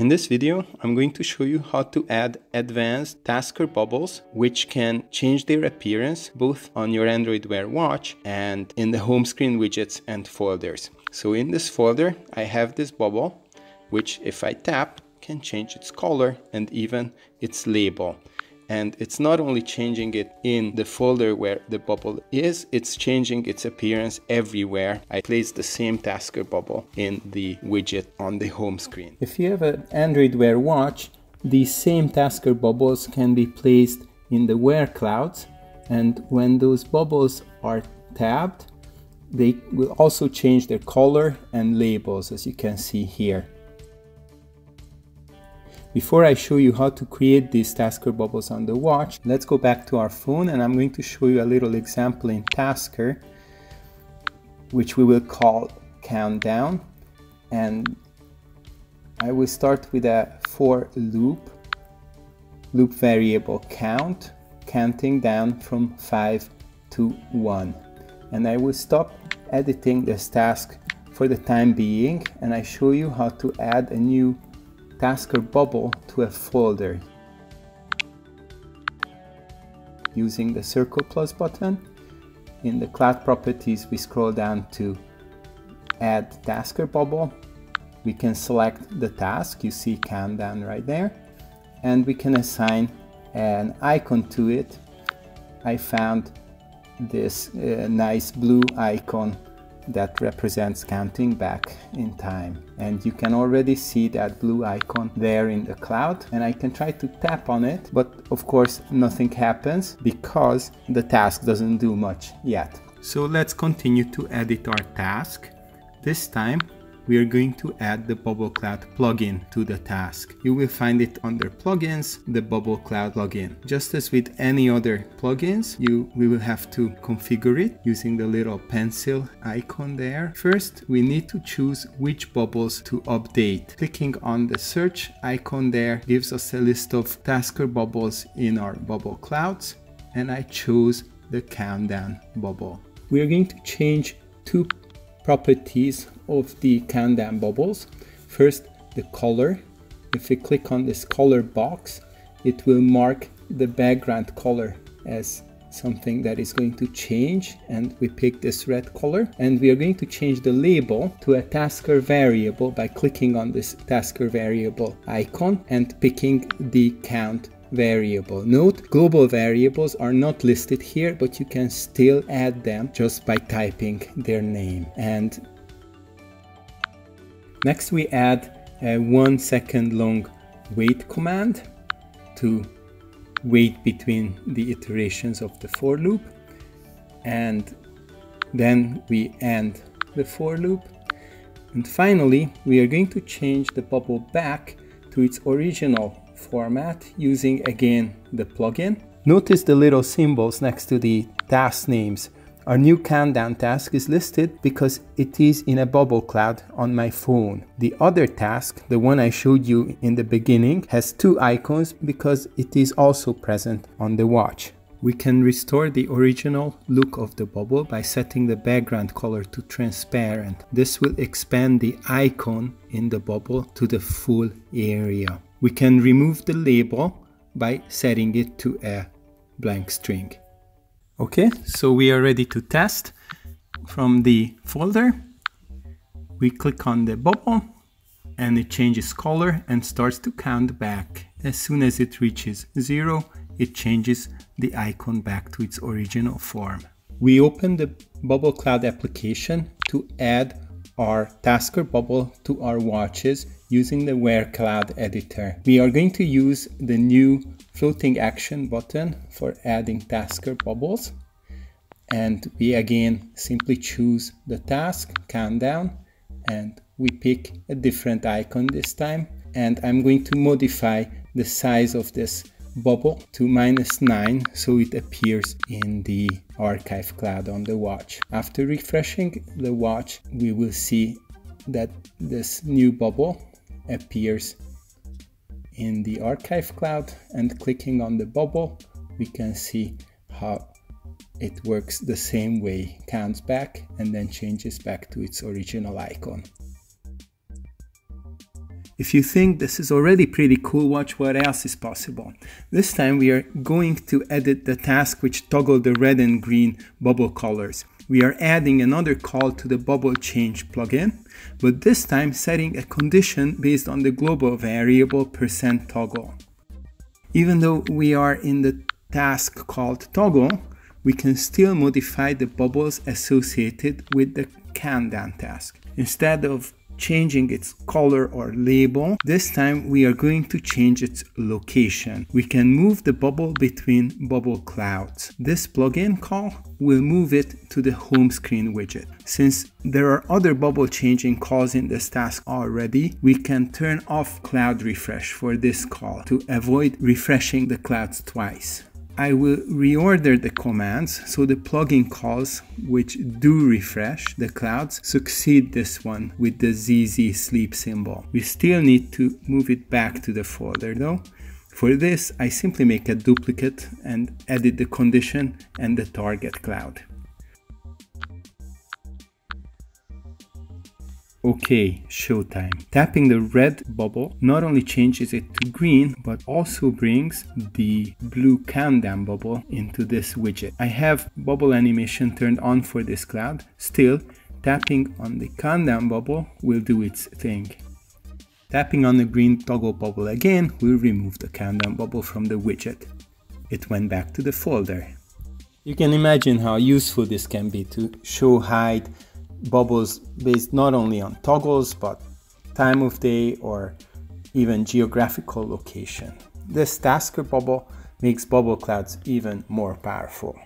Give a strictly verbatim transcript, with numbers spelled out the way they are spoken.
In this video, I'm going to show you how to add advanced Tasker bubbles, which can change their appearance both on your Android Wear watch and in the home screen widgets and folders. So in this folder, I have this bubble, which if I tap, can change its color and even its label. And it's not only changing it in the folder where the bubble is, it's changing its appearance everywhere. I place the same Tasker bubble in the widget on the home screen. If you have an Android Wear watch, these same Tasker bubbles can be placed in the Wear clouds. And when those bubbles are tabbed, they will also change their color and labels, as you can see here. Before I show you how to create these Tasker bubbles on the watch, let's go back to our phone, and I'm going to show you a little example in Tasker, which we will call Countdown. And I will start with a for loop, loop variable count, counting down from five to one. And I will stop editing this task for the time being, and I show you how to add a new Tasker bubble to a folder using the circle plus button. In the cloud properties, we scroll down to add Tasker bubble. We can select the task, you see Countdown right there, and we can assign an icon to it. I found this uh, nice blue icon that represents counting back in time, and you can already see that blue icon there in the cloud, and I can try to tap on it, but of course nothing happens because the task doesn't do much yet. So let's continue to edit our task. This time we are going to add the Bubble Cloud plugin to the task. You will find it under plugins, the Bubble Cloud plugin. Just as with any other plugins, you we will have to configure it using the little pencil icon there. First, we need to choose which bubbles to update. Clicking on the search icon there gives us a list of Tasker bubbles in our Bubble Clouds, and I chose the Countdown bubble. We are going to change two properties of the Countdown bubbles. First, the color. If we click on this color box, it will mark the background color as something that is going to change, and we pick this red color, and we are going to change the label to a Tasker variable by clicking on this Tasker variable icon and picking the count variable. Note, global variables are not listed here, but you can still add them just by typing their name. And next we add a one second long wait command to wait between the iterations of the for loop, and then we end the for loop. And finally, we are going to change the bubble back to its original format using again the plugin. Notice the little symbols next to the task names. Our new Countdown task is listed because it is in a Bubble Cloud on my phone. The other task, the one I showed you in the beginning, has two icons because it is also present on the watch. We can restore the original look of the bubble by setting the background color to transparent. This will expand the icon in the bubble to the full area. We can remove the label by setting it to a blank string. Okay, so we are ready to test. From the folder, we click on the bubble and it changes color and starts to count back. As soon as it reaches zero, it changes the icon back to its original form. We open the Bubble Cloud application to add our Tasker bubble to our watches using the Wear Cloud editor. We are going to use the new floating action button for adding Tasker bubbles. And we again simply choose the task, Countdown, and we pick a different icon this time. And I'm going to modify the size of this bubble to minus nine so it appears in the archive cloud on the watch. After refreshing the watch, we will see that this new bubble appears in the archive cloud, and clicking on the bubble, we can see how it works the same way, counts back and then changes back to its original icon. If you think this is already pretty cool, watch what else is possible. This time we are going to edit the task which toggle the red and green bubble colors. We are adding another call to the bubble change plugin, but this time setting a condition based on the global variable percent toggle. Even though we are in the task called toggle, we can still modify the bubbles associated with the Kanban task. Instead of changing its color or label, this time we are going to change its location. We can move the bubble between bubble clouds. This plugin call will move it to the home screen widget. Since there are other bubble changing calls in this task already, we can turn off cloud refresh for this call to avoid refreshing the clouds twice. I will reorder the commands so the plugin calls which do refresh the clouds succeed this one with the Z Z sleep symbol. We still need to move it back to the folder though. For this, I simply make a duplicate and edit the condition and the target cloud. Okay, showtime. Tapping the red bubble not only changes it to green, but also brings the blue Kanban bubble into this widget. I have bubble animation turned on for this cloud. Still, tapping on the Kanban bubble will do its thing. Tapping on the green toggle bubble again will remove the Kanban bubble from the widget. It went back to the folder. You can imagine how useful this can be to show, hide, bubbles based not only on toggles, but time of day or even geographical location. This Tasker bubble makes bubble clouds even more powerful.